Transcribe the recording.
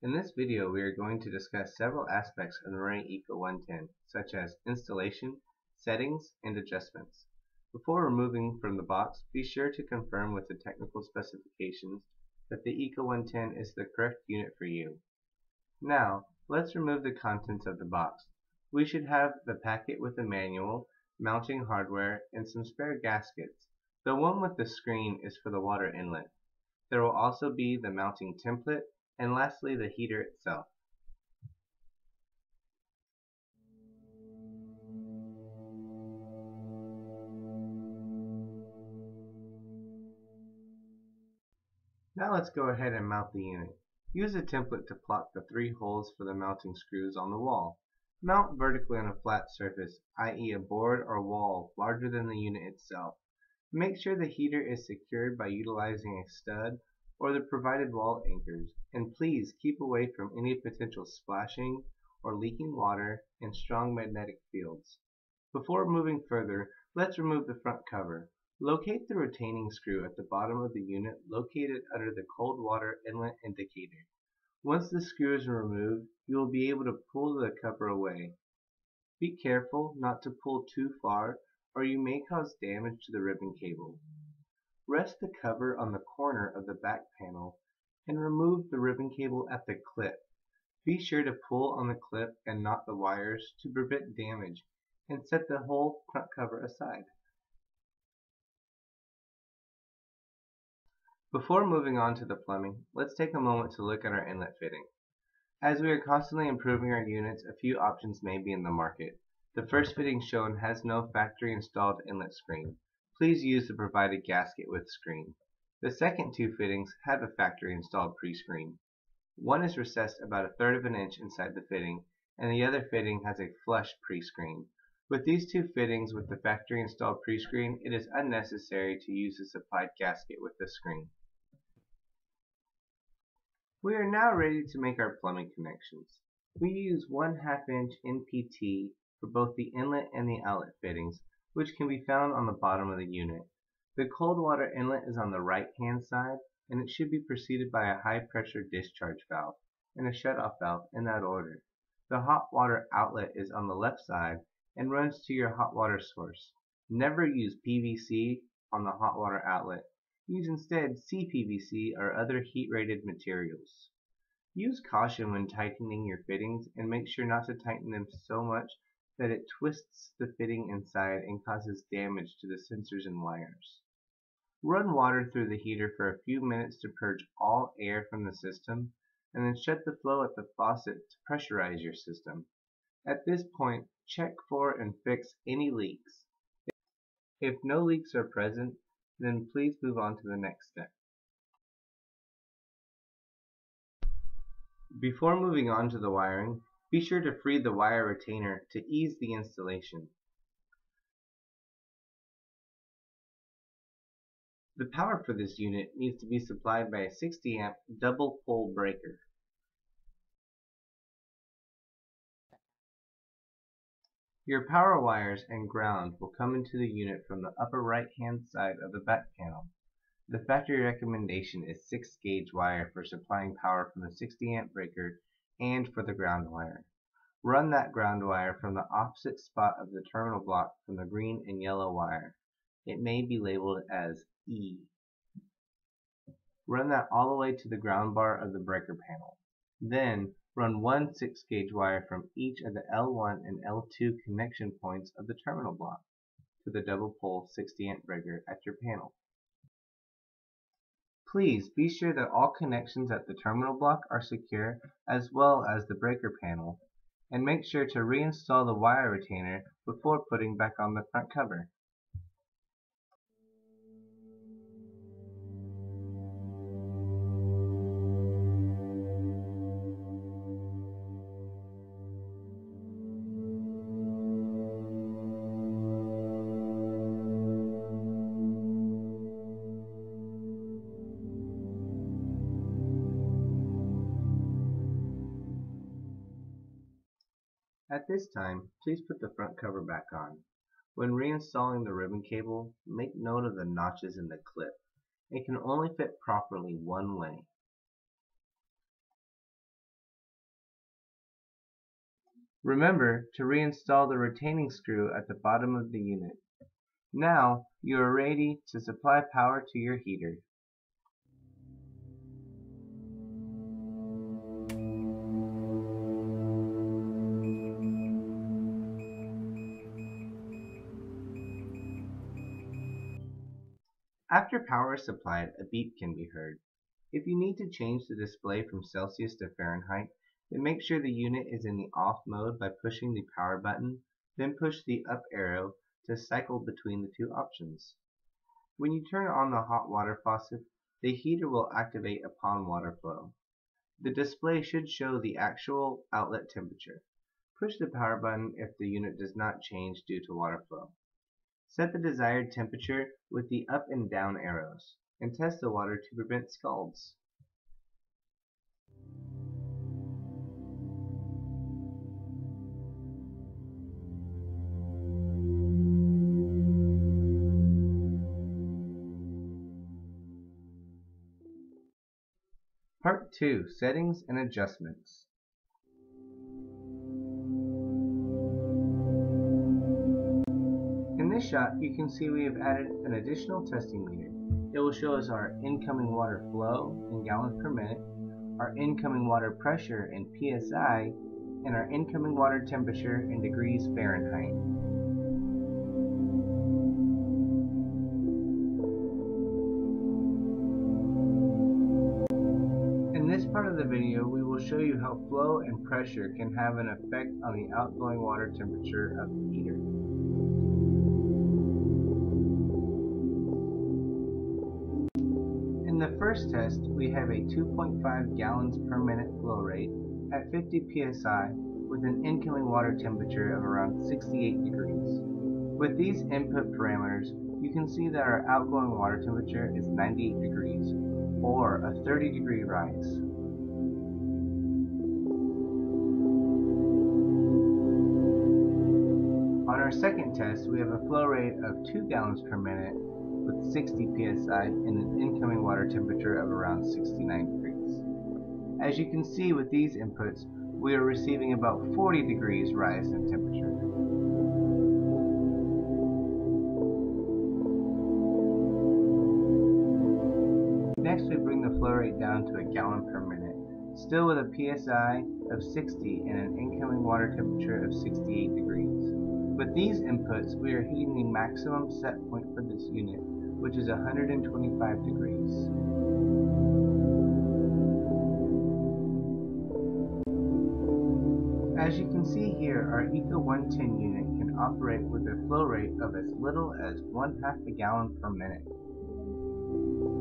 In this video we are going to discuss several aspects of the Marey Eco 110, such as installation, settings, and adjustments. Before removing from the box, be sure to confirm with the technical specifications that the Eco 110 is the correct unit for you. Now, let's remove the contents of the box. We should have the packet with the manual, mounting hardware, and some spare gaskets. The one with the screen is for the water inlet. There will also be the mounting template, and lastly the heater itself. Now let's go ahead and mount the unit. Use a template to plot the three holes for the mounting screws on the wall. Mount vertically on a flat surface, i.e. a board or wall larger than the unit itself. Make sure the heater is secured by utilizing a stud or the provided wall anchors, and please keep away from any potential splashing or leaking water and strong magnetic fields. Before moving further, let's remove the front cover. Locate the retaining screw at the bottom of the unit located under the cold water inlet indicator. Once the screw is removed, you will be able to pull the cover away. Be careful not to pull too far, or you may cause damage to the ribbon cable. Rest the cover on the corner of the back panel and remove the ribbon cable at the clip. Be sure to pull on the clip and not the wires to prevent damage, and set the whole front cover aside. Before moving on to the plumbing, let's take a moment to look at our inlet fitting. As we are constantly improving our units, a few options may be in the market. The first fitting shown has no factory installed inlet screen. Please use the provided gasket with screen. The second two fittings have a factory installed pre-screen. One is recessed about 1/3 of an inch inside the fitting, and the other fitting has a flush pre-screen. With these two fittings with the factory installed pre-screen, it is unnecessary to use the supplied gasket with the screen. We are now ready to make our plumbing connections. We use 1/2 inch NPT for both the inlet and the outlet fittings, which can be found on the bottom of the unit. The cold water inlet is on the right hand side, and it should be preceded by a high pressure discharge valve and a shutoff valve in that order. The hot water outlet is on the left side and runs to your hot water source. Never use PVC on the hot water outlet. Use instead CPVC or other heat rated materials. Use caution when tightening your fittings, and make sure not to tighten them so much that it twists the fitting inside and causes damage to the sensors and wires. Run water through the heater for a few minutes to purge all air from the system, and then shut the flow at the faucet to pressurize your system. At this point, check for and fix any leaks. If no leaks are present, then please move on to the next step. Before moving on to the wiring, be sure to free the wire retainer to ease the installation. The power for this unit needs to be supplied by a 60 amp double pole breaker. Your power wires and ground will come into the unit from the upper right hand side of the back panel. The factory recommendation is 6 gauge wire for supplying power from the 60 amp breaker and for the ground wire. Run that ground wire from the opposite spot of the terminal block from the green and yellow wire. It may be labeled as E. Run that all the way to the ground bar of the breaker panel. Then run 1 6 gauge wire from each of the L1 and L2 connection points of the terminal block to the double pole 60 amp breaker at your panel. Please be sure that all connections at the terminal block are secure, as well as the breaker panel, and make sure to reinstall the wire retainer before putting back on the front cover. At this time, please put the front cover back on. When reinstalling the ribbon cable, make note of the notches in the clip. It can only fit properly one way. Remember to reinstall the retaining screw at the bottom of the unit. Now you are ready to supply power to your heater. After power is supplied, a beep can be heard. If you need to change the display from Celsius to Fahrenheit, then make sure the unit is in the off mode by pushing the power button, then push the up arrow to cycle between the two options. When you turn on the hot water faucet, the heater will activate upon water flow. The display should show the actual outlet temperature. Push the power button if the unit does not change due to water flow. Set the desired temperature with the up and down arrows, and test the water to prevent scalds. Part 2: Settings and Adjustments. In this shot, you can see we have added an additional testing meter. It will show us our incoming water flow in gallons per minute, our incoming water pressure in psi, and our incoming water temperature in degrees Fahrenheit. In this part of the video, we will show you how flow and pressure can have an effect on the outgoing water temperature of the heater. In the first test, we have a 2.5 gallons per minute flow rate at 50 psi with an incoming water temperature of around 68 degrees. With these input parameters, you can see that our outgoing water temperature is 98 degrees, or a 30-degree rise. On our second test, we have a flow rate of 2 gallons per minute with 60 psi and an incoming water temperature of around 69 degrees. As you can see with these inputs, we are receiving about 40 degrees rise in temperature. Next, we bring the flow rate down to a gallon per minute, still with a psi of 60 and an incoming water temperature of 68 degrees. With these inputs, we are hitting the maximum set point for this unit, which is 125 degrees. As you can see here, our Eco 110 unit can operate with a flow rate of as little as 1/2 a gallon per minute.